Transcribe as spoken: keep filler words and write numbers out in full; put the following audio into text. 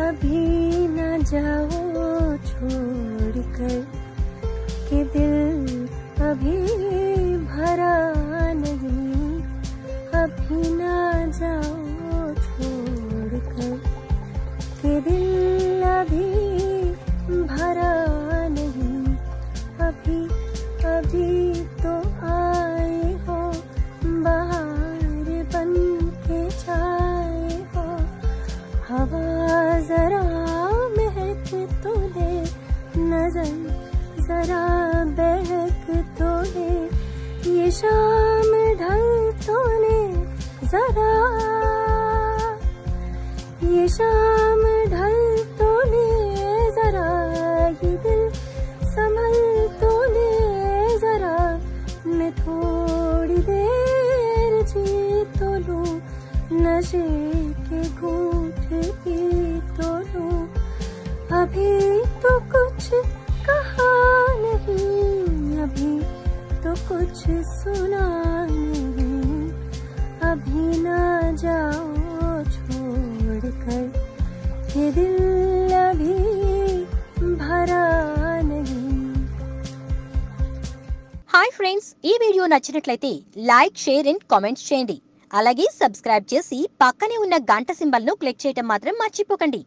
अभी ना जाओ छोड़ कर कि दिल अभी भरा नहीं, अभी ना जाओ छोड़ कर कि दिल अभी भरा नहीं, अभी अभी तो आए हो बाहर बन के छाए हो, हवा जरा महक तो ले, नजर जरा बहक तो ले, ये शाम ढल तो ले जरा, ये शाम ढल तो ले जरा, ये दिल संभल तो ले जरा, मैं थोड़ी देर जी तो लूं, नशे के घूंट पी तो लूं, अभी तो कुछ कहा नहीं, अभी तो कुछ सुना नहीं, अभी ना जाओ छोड़ कर ये दिल अभी भरा नहीं। हाय फ्रेंड्स, ये वीडियो नच्चिनट्लयिते लाइक शेर एंड कमेंट्स चेयंडी, అలాగే సబ్స్క్రైబ్ చేసి పక్కనే ఉన్న గంట సింబల్ ను క్లిక్ చేయడం మాత్రం మర్చిపోకండి।